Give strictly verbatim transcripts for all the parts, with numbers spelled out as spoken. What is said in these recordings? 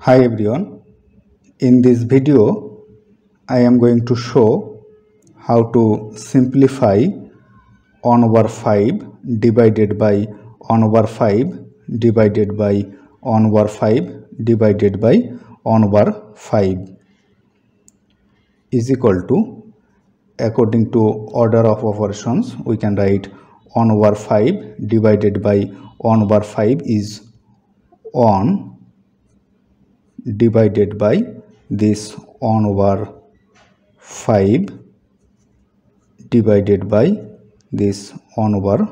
Hi everyone, in this video I am going to show how to simplify one over five divided by one over five divided by one over five divided by one over five is equal to, according to order of operations, we can write one over five divided by one over five is one divided by this one over five divided by this one over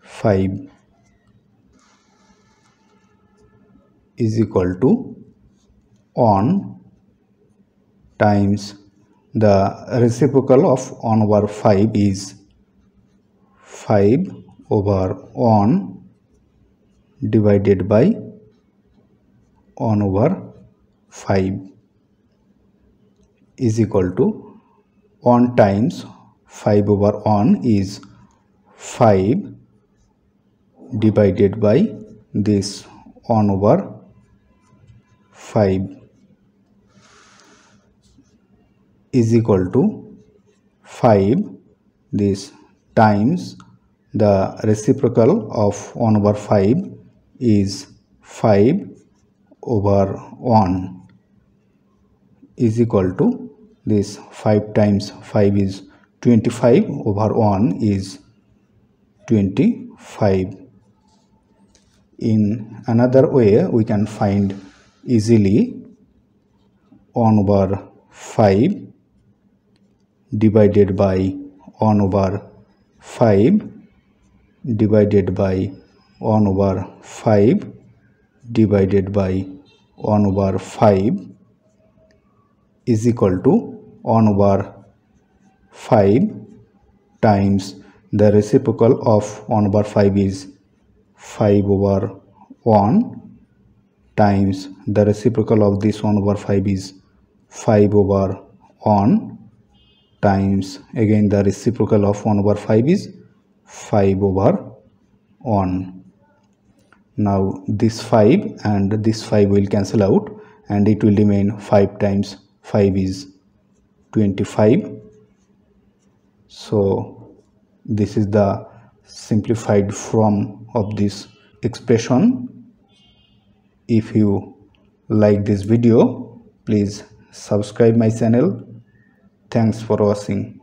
five is equal to one times the reciprocal of one over five is five over one divided by one over five is equal to one times five over one is five divided by this one over five is equal to five this times the reciprocal of one over five is five over one is equal to this five times five is twenty-five over one is twenty-five. In another way we can find easily one over five divided by one over five divided by one over five divided by one over five is equal to one over five times the reciprocal of one over five is five over one times the reciprocal of this one over five is five over one times again the reciprocal of one over five is five over one. Now this five and this five will cancel out and it will remain five times five is twenty-five. So this is the simplified form of this expression. If you like this video, please subscribe my channel. Thanks for watching.